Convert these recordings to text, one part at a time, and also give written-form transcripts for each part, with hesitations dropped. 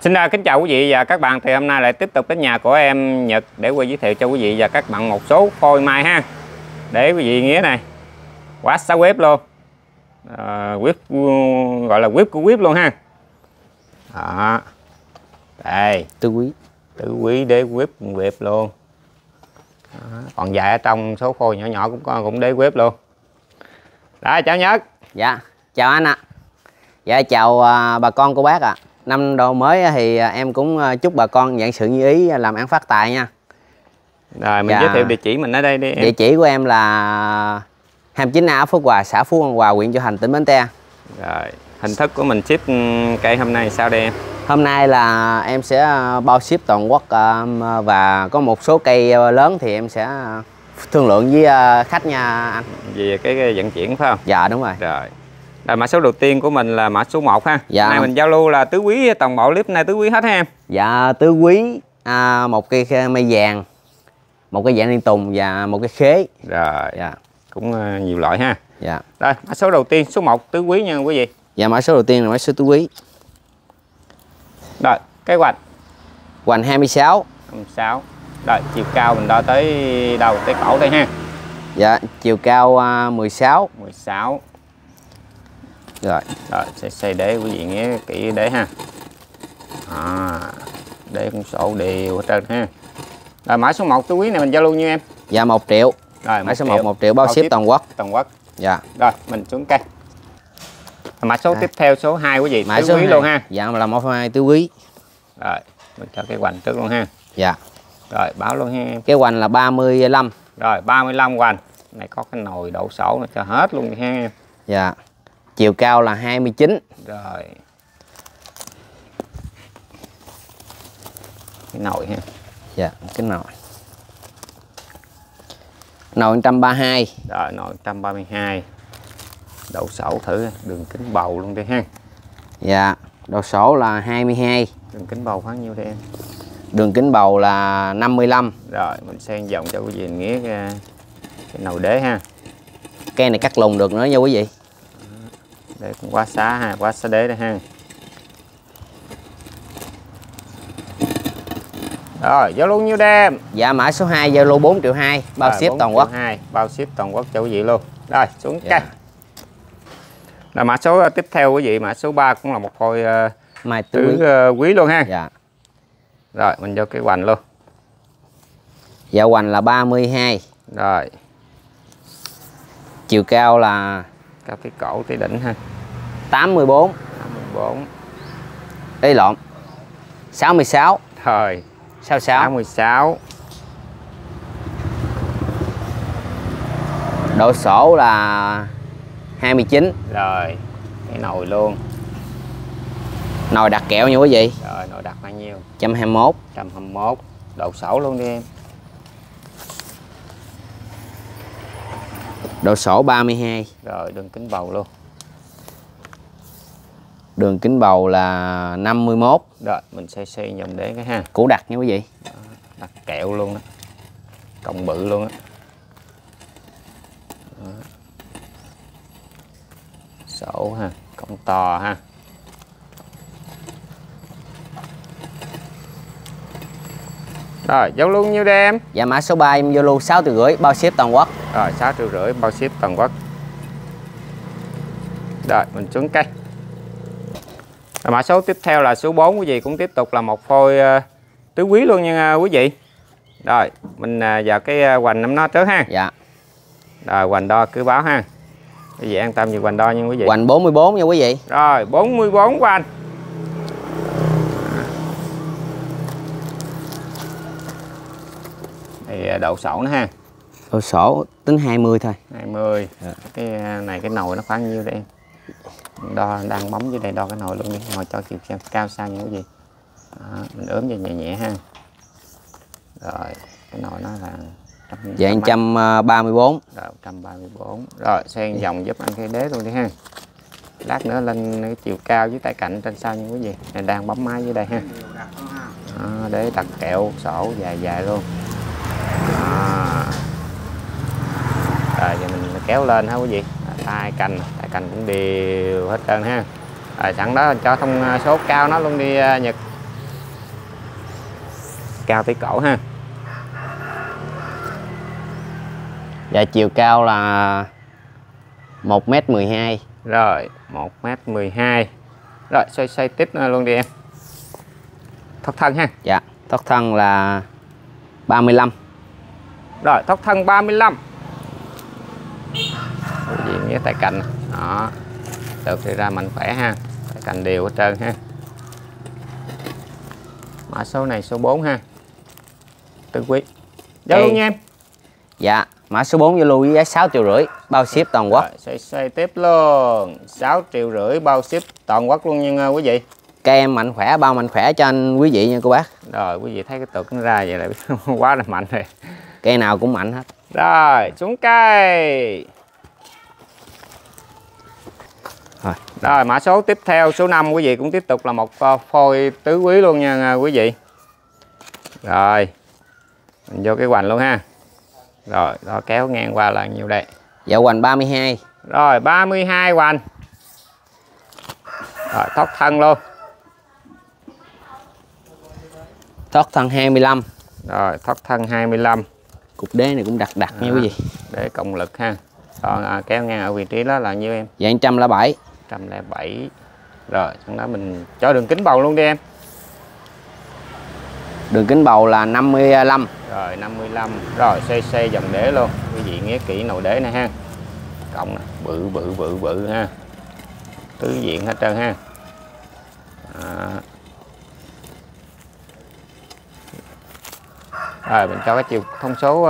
Xin kính chào quý vị và các bạn. Thì hôm nay lại tiếp tục đến nhà của em Nhật để quay giới thiệu cho quý vị và các bạn một số phôi mai ha. Để quý vị nghĩa này, quá xá web luôn, web gọi là web của web luôn ha. Đó. Đây, tứ quý để web luôn. Đó. Còn dài ở trong số phôi nhỏ nhỏ cũng để web luôn. Đó, chào Nhật. Dạ, chào anh ạ. À. Dạ, chào bà con cô bác ạ. À. Năm đầu mới thì em cũng chúc bà con vạn sự như ý, làm ăn phát tài nha. Rồi mình giới thiệu địa chỉ mình ở đây đi em. Địa chỉ của em là 29A Phước Hòa, xã Phú An Hòa, huyện Châu Thành, tỉnh Bến Tre. Rồi, hình thức của mình ship cây hôm nay sao đây em? Hôm nay là em sẽ bao ship toàn quốc và có một số cây lớn thì em sẽ thương lượng với khách nha anh. Về cái vận chuyển phải không? Dạ đúng rồi. Rồi. Rồi, mã số đầu tiên của mình là mã số 1 ha. Dạ. Nay mình giao lưu là tứ quý, toàn bộ clip này tứ quý hết ha em. Dạ, tứ quý, một cây mai vàng, một cây dạng liên tùng và một cây khế. Rồi. Dạ. Cũng nhiều loại ha. Dạ. Rồi, mã số đầu tiên số 1 tứ quý nha quý vị. Dạ, mã số đầu tiên là mã số tứ quý. Rồi, cái hoành. Hoành 26. 26. Rồi, chiều cao mình đo tới đầu tới cổ đây ha. Dạ, chiều cao 16. 16. Rồi xây đế quý vị nghe kỹ đế ha, đế cũng sổ đều ở trên ha. Rồi mã số 1 tứ quý này mình giao luôn như em. Dạ 1 triệu. Rồi mã số 1 1 triệu bao ship toàn quốc. Dạ. Rồi mình xuống cây. Mã số tiếp theo số 2 quý vị, mã tứ quý luôn ha. Dạ là 1 2 tứ quý. Rồi mình cho cái hoành trước luôn ha. Dạ. Rồi báo luôn ha. Cái hoành là 35. Rồi 35 hoành. Này có cái nồi đổ sổ này cho hết luôn ha em. Dạ. Chiều cao là 29. Rồi. Cái nồi ha. Dạ, cái nồi. Nồi 132. Rồi, nồi 132. Đậu sổ thử đường kính bầu luôn đi ha. Dạ, đậu sổ là 22. Đường kính bầu khoảng nhiêu đây em? Đường kính bầu là 55. Rồi, mình xen vòng cho quý vị nghĩa cái nồi đế ha. Cây này cắt lùn được nữa nha quý vị. Đây cũng quá xá ha, quá xá đế đây ha. Rồi, giao lưu nhiêu đêm? Dạ mã số 2 giao lưu 4 triệu 2, bao ship toàn quốc. 2, bao ship toàn quốc cho quý vị luôn. Rồi, xuống cây. Rồi mã số tiếp theo quý vị, mã số 3 cũng là một phôi mai tứ quý luôn ha. Dạ. Rồi, mình vô cái hoành luôn. Dạ hoành là 32. Rồi. Chiều cao là cao cái cổ tới đỉnh ha. 84. 84. Ý lộn. 66. Rồi. 66. 66. Độ sổ là 29. Rồi. Cái nồi luôn. Nồi đặt kẹo nhiêu quý vị? Rồi, nồi đặt bao nhiêu? 121. 121. Độ sổ luôn đi em. Độ sổ 32. Rồi đường kính bầu luôn. Đường kính bầu là 51. Rồi mình sẽ xây nhầm để cái ha. Củ đặc nha quý vị. Đó, đặt kẹo luôn đó. Cộng bự luôn đó. Đó. Sổ ha, cộng to ha. Rồi, giao lưu nhiêu đây em? Dạ mã số 3 em giao lưu 6 triệu rưỡi, bao ship toàn quốc. Rồi 6 triệu rưỡi, bao ship toàn quốc. Rồi mình xuống cây. Rồi, mã số tiếp theo là số 4 quý vị, cũng tiếp tục là một phôi tứ quý luôn nha quý vị. Rồi mình vào cái hoành nắm nó trước ha. Dạ. Rồi hoành đo cứ báo ha. Quý vị an tâm về hoành đo nha quý vị. Hoành 44 nha quý vị. Rồi 44 hoành. Đậu sổ nữa ha. Đậu sổ tính 20 thôi. 20. Dạ. Cái này cái nồi nó khoảng nhiêu đây em? Đo đang bấm dưới đây, đo cái nồi luôn đi, ngồi cho chiều cao sao như cái gì. Đó, mình ướm cho nhẹ nhẹ ha. Rồi cái nồi nó là dạ 134. Rồi 134. Rồi xen vòng giúp anh cái đế luôn đi ha. Lát nữa lên cái chiều cao với tay cạnh trên sao như cái gì. Này đang bấm máy dưới đây ha. Đó, để đặt kẹo sổ dài dài luôn. Rồi giờ mình kéo lên ha quý vị, tay cành cũng đều hết trơn ha. Rồi sẵn đó cho thông số cao nó luôn đi Nhật. cao tới cổ ha. Dạ chiều cao là 1m12. Rồi 1m12. Rồi xoay xoay tiếp luôn đi em. Thoát thân ha. Dạ thoát thân là 35. Rồi thoát thân 35. Diện với tay cành. Đó. Được thì ra mạnh khỏe ha. Tay cành đều hết trơn ha. Mã số này số 4 ha. Tứ quý. Giao luôn nha em. Dạ mã số 4 giao lưu với giá 6,5 triệu bao ship toàn quốc. Rồi, xoay tiếp luôn. 6,5 triệu bao ship toàn quốc luôn nha quý vị. Các em mạnh khỏe, bao mạnh khỏe cho anh quý vị nha cô bác. Rồi quý vị thấy cái tượng nó ra vậy là quá là mạnh rồi. Cây nào cũng mạnh hết. Rồi xuống cây. Rồi mã số tiếp theo số 5 quý vị cũng tiếp tục là một phôi tứ quý luôn nha quý vị. Rồi mình vô cái hoành luôn ha. Rồi đó kéo ngang qua là nhiêu đây? Dạ hoành 32. Rồi 32 hoành. Rồi thoát thân luôn. Thoát thân 25. Rồi thoát thân 25. Cục đế này cũng đặc nha quý vị. Để cộng lực ha. Còn kéo ngang ở vị trí đó là nhiêu em? Dạ 107. 107. Rồi xong đó mình cho đường kính bầu luôn đi em. Đường kính bầu là 55. Rồi 55. Rồi xây dòng đế luôn. Quý vị nghe kỹ nồi đế này ha. Cộng này, bự ha. Tứ diện hết trơn ha. Đó. Rồi mình cho cái chiều thông số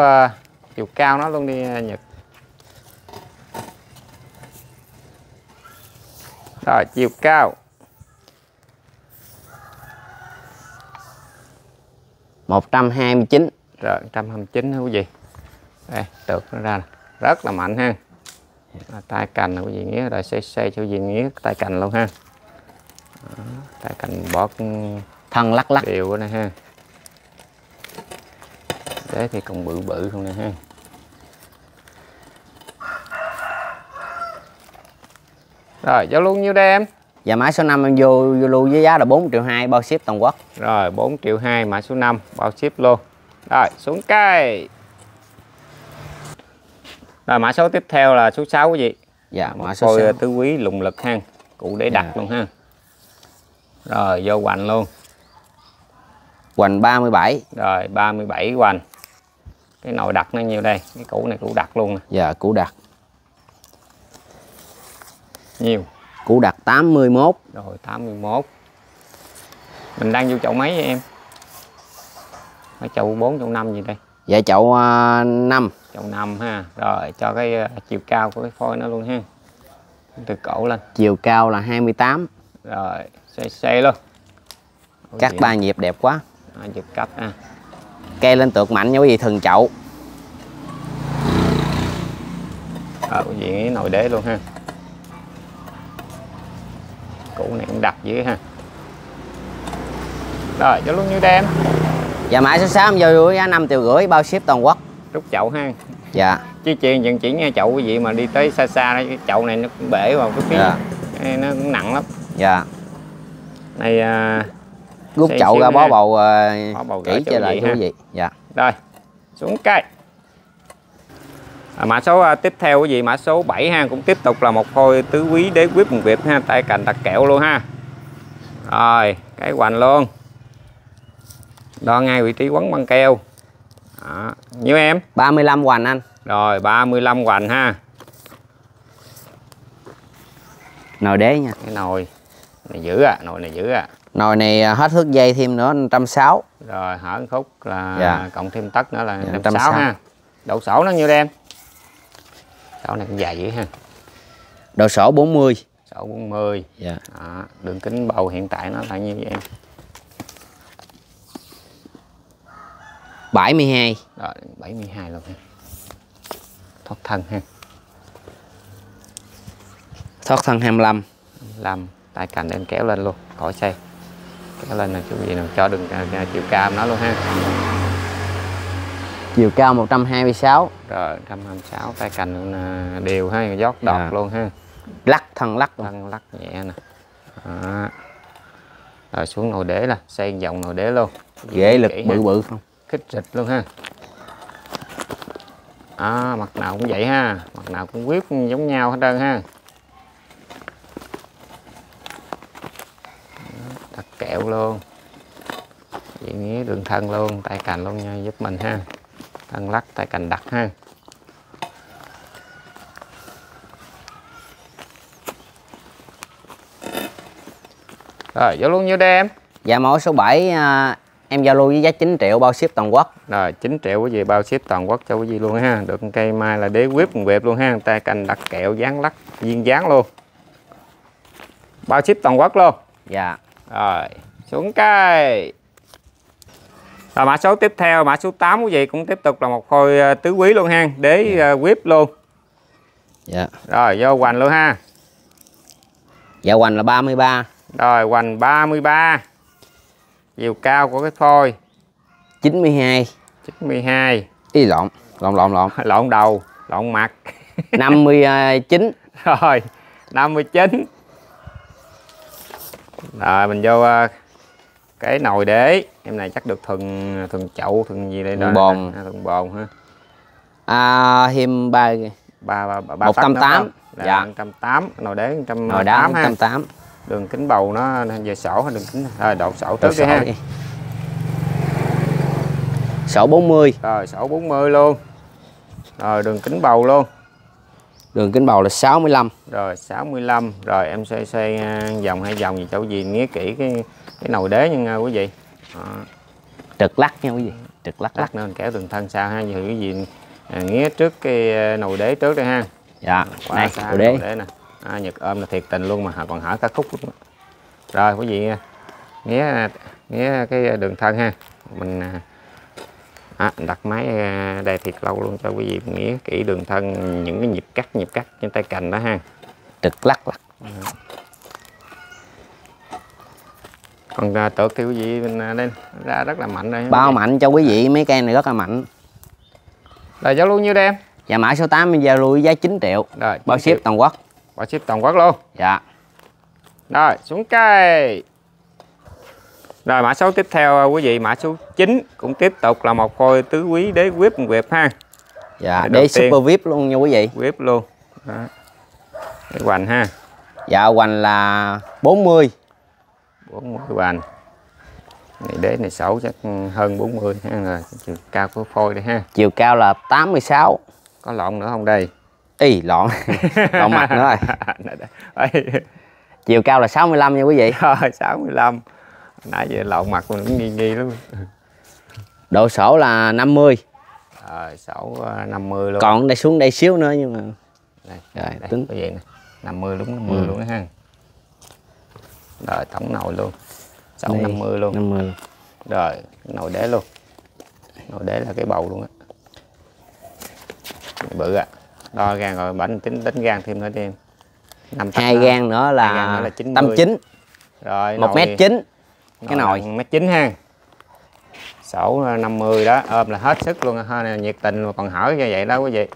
chiều cao nó luôn đi Nhật. Rồi chiều cao 129. Rồi 129 hả quý vị. Đây tược nó ra rất là mạnh ha. Tay cành là quý vị nghĩa rồi xây cho quý vị nghĩa tay cành luôn ha. Đó, tay cành bỏ thân lắc đều này ha. Đế thì còn bự không nè ha. Rồi giao luôn nhiêu đây em? Dạ mã số 5 em vô lưu với giá là 4,2 triệu bao ship toàn quốc. Rồi 4,2 triệu mã số 5 bao ship luôn. Rồi xuống cây. Rồi mã số tiếp theo là số 6 quý vị. Dạ mã số 6 tứ quý lùng lực ha. Cụ để đặt luôn ha. Rồi vô hoành luôn. Hoành 37. Rồi 37 hoành. Cái nồi đặt nó nhiêu đây? Cái củ này củ đặt luôn nè. Dạ củ đặt. Nhiều. Củ đặt 81. Rồi 81. Mình đang vô chậu mấy vậy em? Mấy chậu 4 chậu 5 gì đây? Dạ chậu 5. Chậu 5 ha. Rồi cho cái chiều cao của cái phôi nó luôn ha. Từ cổ lên. Chiều cao là 28. Rồi xe luôn. Cắt 3 nhịp đẹp quá. Nhịp cắt ha. Cây lên tược mạnh nha quý vị, thường chậu. Rồi quý vị nồi đế luôn ha. Củ này cũng đặt dưới ha. Rồi cho luôn như đem. Dạ mã số 6 vô giá 5,5 triệu bao ship toàn quốc. Rút chậu ha. Dạ. Chứ chuyện vận chuyển nghe chậu quý vị mà đi tới xa xa cái chậu này nó cũng bể vào cái phí. Dạ. Nó cũng nặng lắm. Dạ. Này rút chậu ra bó bầu kỹ cho lại quý vị. Dạ. Rồi. Xuống cây. Mã số tiếp theo quý vị mã số 7 ha, cũng tiếp tục là một phôi tứ quý đế quý bằng Việt ha, tay cành đặt kẹo luôn ha. Rồi, cái hoành luôn. Đo ngay vị trí quấn băng keo. Đó, nhiêu em? 35 hoành anh. Rồi, 35 hoành ha. Nồi đế nha. Cái nồi này giữ à, nồi này giữ à. Nồi này hết thước dây thêm nữa 160. Rồi, hở khúc là dạ. Cộng thêm tất nữa là 160 ha. Độ sổ nó nhiêu đem? Sổ này cũng dài dữ ha. Độ sổ 40. Sổ 40. Dạ. Đó, đường kính bầu hiện tại nó là nhiêu vậy em? 72. Rồi 72 luôn ha. Thoát thân ha. Thoát thân 25. 25. Tay cành em kéo lên luôn, khỏi xây. Kéo lên là chú gì nào cho đường chiều cao nó luôn ha. Chiều cao 126. Rồi 126, tay cành đều ha, giót đọt luôn ha. Lắc thân lắc luôn. Thân lắc nhẹ nè. Đó. Rồi xuống nồi đế là xây vòng nồi đế luôn. Ghế lực bự bự không? Khích xịt luôn ha. À, mặt nào cũng vậy ha, mặt nào cũng quyết giống nhau hết trơn ha. Đặt kẹo luôn, vậy nghĩa đường thân luôn, tay cành luôn nha, giúp mình ha. Thân lắc, tay cành đặt ha. Rồi, giao lưu nhiêu đây em? Dạ mẫu số 7 em giao lưu với giá 9 triệu bao ship toàn quốc. Rồi 9 triệu quý vị bao ship toàn quốc cho quý vị luôn ha. Được cây mai là đế quýp quẹp luôn ha. Tay cành đặt kẹo dán lắc viên dán luôn. Bao ship toàn quốc luôn. Dạ. Rồi xuống cây. Rồi mã số tiếp theo mã số 8 quý vị cũng tiếp tục là một khôi tứ quý luôn ha. Đế quýp luôn. Dạ. Rồi vô hoành luôn ha. Dạ hoành là 33. Rồi hoành 33. Chiều cao của cái phôi 92 ý lộn đầu lộn mặt 59. Rồi 59. Rồi mình vô cái nồi đế em này chắc được thuần chậu thuần gì đây, thuần bồn ha. À, thêm 180. Dạ 180. Nồi đế 180. Đường kính bầu nó về sổ hay đường kính đậu sổ trước ha. Sổ 40. Rồi sổ 40 luôn. Rồi đường kính bầu luôn. Đường kính bầu là 65. Rồi 65. Rồi em xoay vòng hai vòng gì chỗ gì nghĩa kỹ cái nồi đế nha quý vị. Trực lắc nha quý vị. Trực lắc nên kéo đường thân sao ha, như cái gì nghĩa trước cái nồi đế trước đây ha. Dạ. Này, nồi đế nè. À, Nhật ôm là thiệt tình luôn mà còn hở cả khúc luôn. Rồi quý vị nghĩa cái đường thân ha. Mình đặt máy đây thiệt lâu luôn cho quý vị nghĩa kỹ đường thân, những cái nhịp cắt trên tay cành đó ha. Trực lắc. Còn tược thì quý vị mình lên ra rất là mạnh đây. Bao mạnh cho quý vị, mấy cây này rất là mạnh. Rồi giao lưu nhiêu đây em? Dạ mã số 8 giao lưu giá 9 triệu. Rồi, bao ship toàn quốc. Bao ship toàn quốc luôn. Dạ. Rồi xuống cây. Rồi mã số tiếp theo quý vị mã số 9 cũng tiếp tục là một khôi tứ quý đế quýp quẹp ha. Dạ đế super vip luôn nha quý vị. Quýp luôn. Đó. Cái hoành ha. Dạ hoành là 40. 40 hoành. Này đế này xấu chắc hơn 40 ha. Rồi chiều cao của phôi đây ha. Chiều cao là 86. Có lộn nữa không đây? Ý lộn mặt nữa rồi. Chiều cao là 65 nha quý vị. Rồi 65. Nãy giờ lộn mặt mình cũng nghi lắm. Độ sổ là 50. Rồi sổ 50 luôn. Còn đây xuống đây xíu nữa nhưng mà đây, rồi tính cái gì nè. 50 đúng 50 luôn đó ha. Rồi tổng nồi luôn. Sổ 50 luôn. 50. Rồi nồi đế luôn. Nồi đế là cái bầu luôn á. Bự à. Đo gan rồi bảnh tính gan thêm nữa đi em. 2 gan nữa là 89. Rồi 1m9. Cái nồi 1m9 ha. Sổ 50 đó, ôm là hết sức luôn ha, nhiệt tình mà còn hỏi như vậy đó quý vị.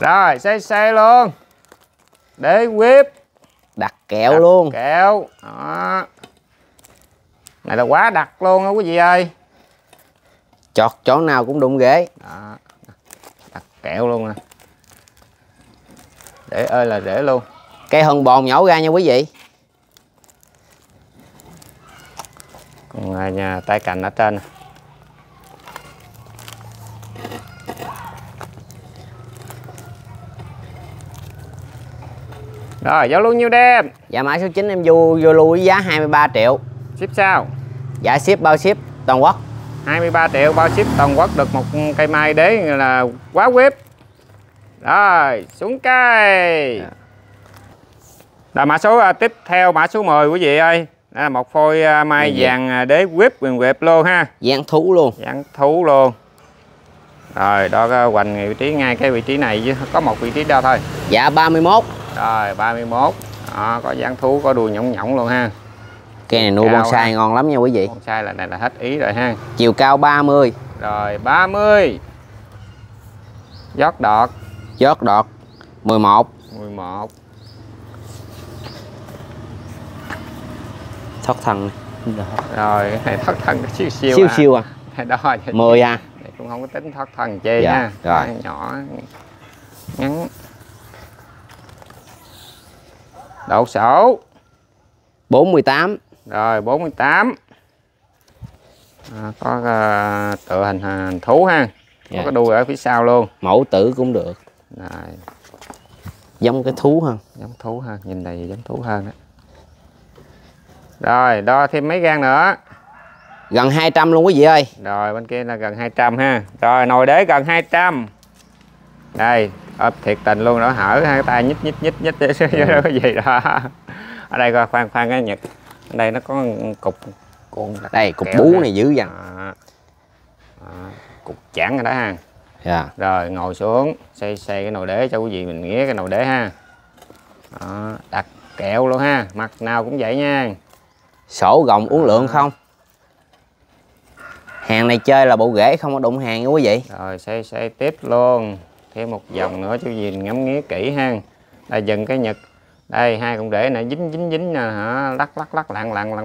Rồi, xe luôn. Đế quýp. Đặt kẹo đặt luôn. Kẹo. Đó. Này là quá đặc luôn á quý vị ơi. Chọt chỗ nào cũng đụng ghế. Đó. Kẹo luôn nè. Để ơi là rễ luôn. Cây hơn bồn nhổ ra nha quý vị. Còn nhà tay cành ở trên. Rồi giao lưu nhiêu đem? Dạ mã số 9 em vô lưu với giá 23 triệu. Ship sao? Dạ ship bao ship toàn quốc. 23 triệu bao ship toàn quốc được một cây mai đế là quá web. Rồi xuống cây. Rồi mã số tiếp theo mã số 10 quý vị ơi. Đó là một phôi mai vàng đế web quyền web luôn ha. Vàng thú luôn. Vàng thú luôn. Rồi đo hoành vị trí ngay cái vị trí này chứ có một vị trí đó thôi. Dạ 31. Rồi 31. Đó, có vàng thú có đuôi nhỏng luôn ha. Cây này nuôi bonsai ngon lắm nha quý vị. Bonsai là này là hết ý rồi ha. Chiều cao 30. Rồi 30. Giót đọt. Giót đọt 11. Thoát thân. Rồi cái này thoát thân siêu siêu. Siêu siêu à? Đó, 10 à? Cũng không có tính thoát thân chi dạ, ha. Rồi. Nhỏ ngắn. Đậu sổ 48. Rồi 48 à, có tựa hình thú ha. Có dạ, cái đuôi ở phía sau luôn. Mẫu tử cũng được. Rồi. Giống cái thú hơn. Giống thú hơn. Nhìn này giống thú hơn đó. Rồi đo thêm mấy gan nữa. Gần 200 luôn quý vị ơi. Rồi bên kia là gần 200 ha. Rồi nồi đế gần 200. Đây ốp thiệt tình luôn đó, hở hai tay nhích nhích nhích nhích cái gì đó. Ở đây coi khoan khoan cái Nhật. Ở đây nó có cục cuộn. Đây cục bú này, dữ dằn. Cục chản rồi đó ha. Yeah. Rồi ngồi xuống xây cái nồi đế cho quý vị mình nghĩa cái nồi đế ha. Đó, đặt kẹo luôn ha, mặt nào cũng vậy nha. Sổ gồng uống lượng không. Hàng này chơi là bộ rễ không có đụng hàng nha quý vị. Rồi xây tiếp luôn. Thêm một vòng nữa cho gì ngắm nghía kỹ ha. Đây dừng cái Nhật. Đây hai con rễ này dính nè hả, lắc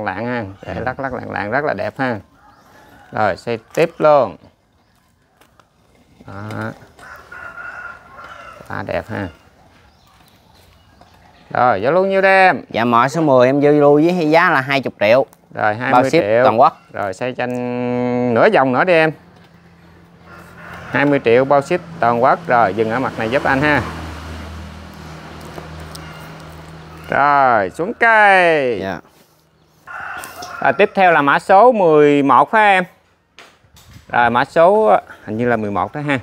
lạng ha. Để lắc lạng rất là đẹp ha. Rồi xây tiếp luôn. Đó. Quá đẹp ha. Rồi giá luôn nhiêu đem? Dạ mọi số 10 em dư lưu với giá là 20 triệu. Rồi 20 triệu toàn quốc. Rồi xây tranh nửa vòng nữa đi em. 20 triệu bao ship toàn quốc. Rồi dừng ở mặt này giúp anh ha. Rồi xuống cây. Dạ. Rồi tiếp theo là mã số 11 phải em. Rồi mã số hình như là 11 đó ha.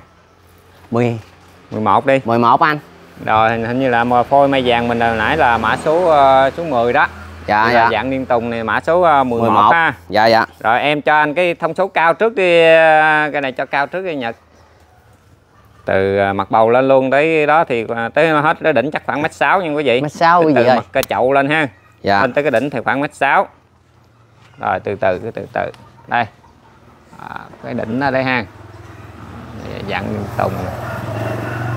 11 đi. 11 anh. Rồi hình như là phôi mai vàng mình hồi nãy là mã số 10 đó. Dạ dạ. Dạng liên tùng này mã số 11 ha. Dạ dạ. Rồi em cho anh cái thông số cao trước đi, cái này cho cao trước đi Nhật. Từ mặt bầu lên luôn tới đó thì tới hết tới đỉnh chắc khoảng 1m6 nha quý vị. 1m6 quý vị ơi. Từ mặt chậu lên ha. Dạ. Lên tới cái đỉnh thì khoảng 1m6. Rồi từ từ. Đây. À, cái đỉnh ở đây ha, dặn tùng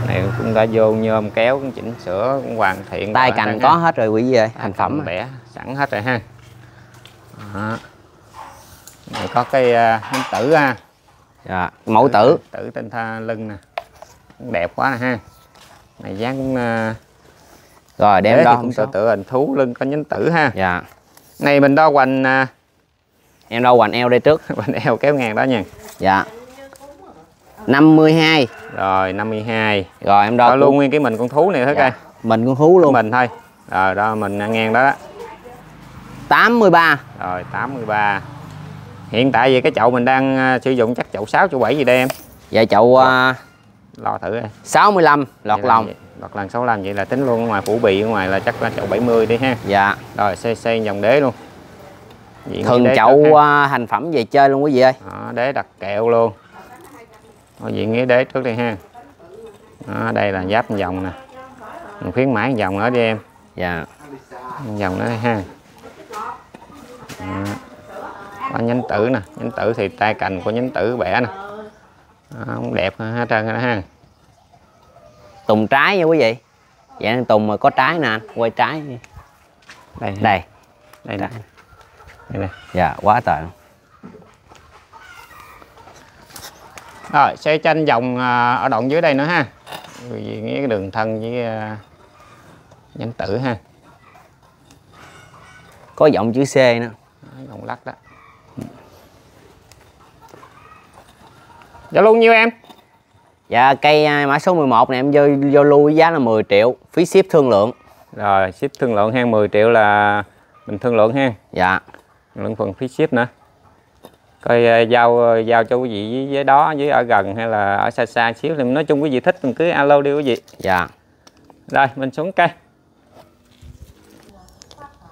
này cũng đã vô nhôm kéo cũng chỉnh sửa cũng hoàn thiện, tay cành có hết rồi quý vị ơi, thành phẩm bẻ sẵn hết rồi ha. Đó. Này có cái miếng tử ha. Dạ, mẫu tử trên lưng nè, đẹp quá nè ha. Này dáng cũng rồi đem đo cũng tự hình thú, lưng có nhánh tử ha. Dạ. Này mình đo hoành. Em đâu hoành eo đây trước. Hoành eo kéo ngang đó nha. Dạ. 52. Rồi 52. Rồi em đo luôn nguyên cái mình con thú này hết coi. Dạ. Mình con thú luôn. Mình thôi. Rồi đó mình ngang đó. 83. Rồi 83. Hiện tại vì cái chậu mình đang sử dụng chắc chậu 6 chậu 7 gì đây em? Dạ chậu lo thử đây. 65 lọt lòng. Lọt lần 65 vậy là tính luôn ngoài phủ bì, ngoài là chắc là chậu 70 đi ha. Dạ. Rồi xây dòng đế luôn. Thường chậu thành phẩm về chơi luôn quý vị ơi. Đó, đế đặt kẹo luôn. Thôi diện nghĩa đế trước đi ha. Đó, đây là giáp vòng nè. Mình khuyến mãi vòng nữa đi em. Dạ. Vòng nữa ha. Có nhánh tử nè. Nhánh tử thì tay cành của nhánh tử bẻ nè. Đó, cũng đẹp hết trơn đó ha. Tùng trái nha quý vị. Dạ tùng mà có trái nè anh. Quay trái. Đây. Đây. Đây nè. Đây. Dạ quá trời. Rồi xây tranh vòng ở đoạn dưới đây nữa ha, vì cái đường thân với nhánh tử ha, có giọng chữ C nữa, vòng lắc đó. Dạ luôn nhiêu em? Dạ cây mã số 11 này em vô lưu với giá là 10 triệu phí ship thương lượng. Rồi ship thương lượng ha, 10 triệu là mình thương lượng ha. Dạ. Lượng phần phí ship nữa. Coi giao cho quý vị với đó, với ở gần hay là ở xa xa xíu thì nói chung quý vị thích mình cứ alo đi quý vị. Dạ. Rồi mình xuống cây.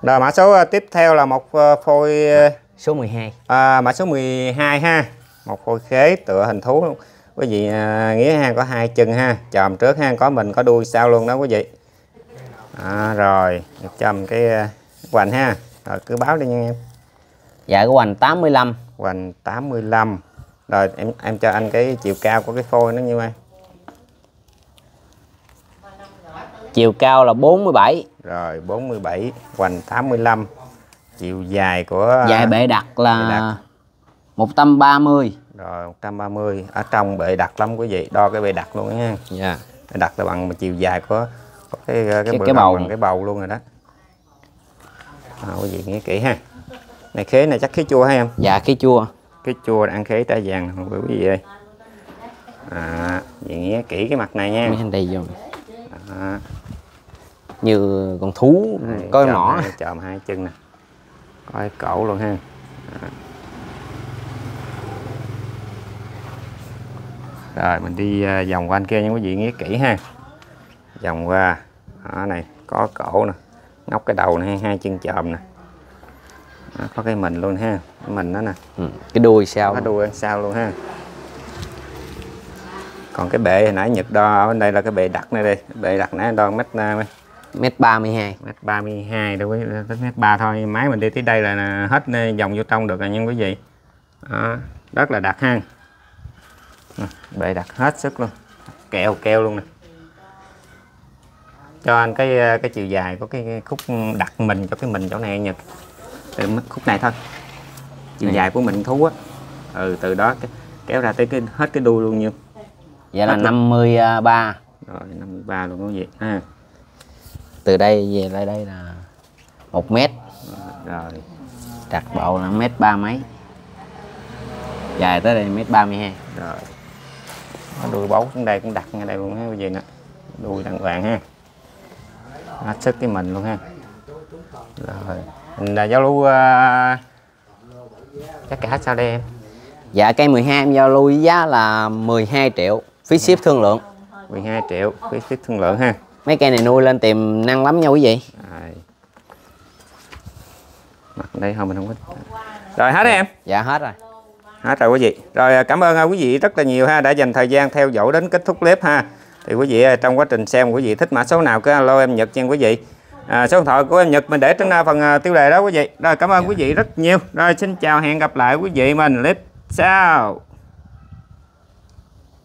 Rồi mã số tiếp theo là một phôi số 12. À, mã số 12 ha. Một phôi khế tựa hình thú luôn. Quý vị nghĩa ha, có hai chân ha, chòm trước ha, có mình có đuôi sau luôn đó quý vị. À, rồi, chòm cái hoành ha. Rồi cứ báo đi nha em. Dạ cái hoành 85. Hoành 85. Rồi em cho anh cái chiều cao của cái phôi nó nhiêu em? Chiều cao là 47. Rồi 47, hoành 85. Chiều dài của dài bệ đặc là 130. Rồi 130. Ở trong bệ đặc lắm quý vị, đo cái bệ đặc luôn nha. Dạ. Bệ đặc là bằng chiều dài của cái bầu, bằng cái bầu luôn rồi đó. À, quý vị nghe kỹ ha. Này khế này chắc khế chua hay em? Dạ khế chua. Khế chua ăn khế tá vàng không quý vị ơi. À, vậy nghe kỹ cái mặt này nha. Mấy anh đi vô. À. Như con thú coi mỏ chòm hai chân nè, coi cổ luôn ha. À. Rồi mình đi vòng quanh kia nha quý vị, nghe kỹ ha, vòng qua đó này có cổ nè, ngóc cái đầu này, hai chân chòm nè, đó, có cái mình luôn ha, cái mình đó nè. Ừ. Cái đuôi sao, cái đuôi sao luôn ha. Còn cái bệ hồi nãy Nhật đo ở bên đây là cái bệ đặc này đi, bệ đặc nãy đo mét 32, mét 32 đâu quý, tới mét 3 thôi, máy mình đi tới đây là hết vòng vô trong được rồi nha quý vị. Đó, rất là đặc ha, bệ đặc hết sức luôn, kẹo keo luôn nè. Cho anh cái chiều dài của cái khúc đặt mình cho cái mình chỗ này Nhật, từ mất khúc này thôi, chiều dài của mình thú á, ừ, từ đó kéo ra tới cái hết cái đuôi luôn nhiêu. Vậy là 53. Rồi 53 luôn quý vị ha. Từ đây về lại đây là 1 mét. Rồi đặt bộ là 1m3 mấy. Dài tới đây 1m32. Rồi. Đuôi bấu xuống đây cũng đặt ngay đây luôn ha quý vị nè. Đuôi đàng hoàng ha. Hết sức cái mình luôn ha. Rồi, mình là giao lưu chắc cả hết sao đây em? Dạ cây 12 em giao lưu với giá là 12 triệu. Phí ship thương lượng. 12 triệu phí ship thương lượng ha. Mấy cây này nuôi lên tiềm năng lắm nha quý vị. Rồi. Mặt đây thôi mình không có. Rồi hết rồi em. Dạ hết rồi. Hết rồi quý vị. Rồi cảm ơn quý vị rất là nhiều ha, đã dành thời gian theo dõi đến kết thúc clip ha. Thì quý vị trong quá trình xem quý vị thích mã số nào cứ alo em Nhật nha quý vị. Số điện thoại của em Nhật mình để trên phần tiêu đề đó quý vị. Rồi cảm ơn quý vị rất nhiều. Rồi xin chào hẹn gặp lại quý vị mình clip. Sao